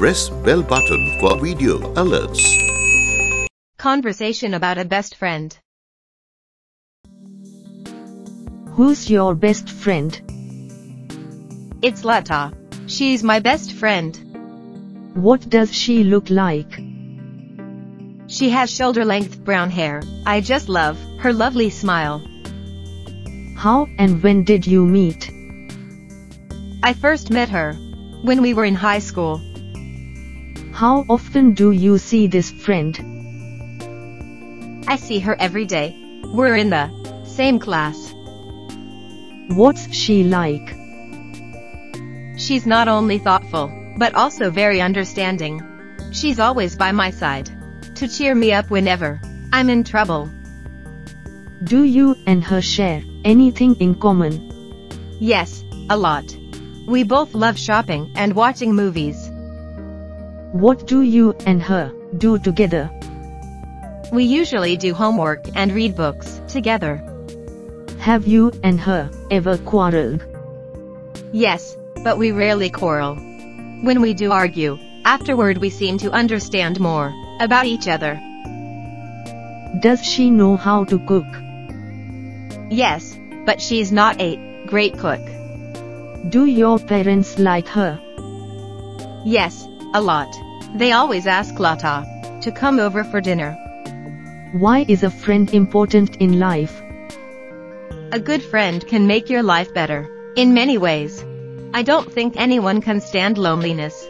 Press bell button for video alerts. Conversation about a best friend. Who's your best friend? It's Lata. She's my best friend. What does she look like? She has shoulder-length brown hair. I just love her lovely smile. How and when did you meet? I first met her when we were in high school. How often do you see this friend? I see her every day. We're in the same class. What's she like? She's not only thoughtful, but also very understanding. She's always by my side to cheer me up whenever I'm in trouble. Do you and her share anything in common? Yes, a lot. We both love shopping and watching movies. What do you and her do together? We usually do homework and read books together. Have you and her ever quarreled? Yes, but we rarely quarrel. When we do argue, afterward we seem to understand more about each other. Does she know how to cook? Yes, but she's not a great cook. Do your parents like her? Yes, a lot. They always ask Lata to come over for dinner. Why is a friend important in life? A good friend can make your life better in many ways. I don't think anyone can stand loneliness.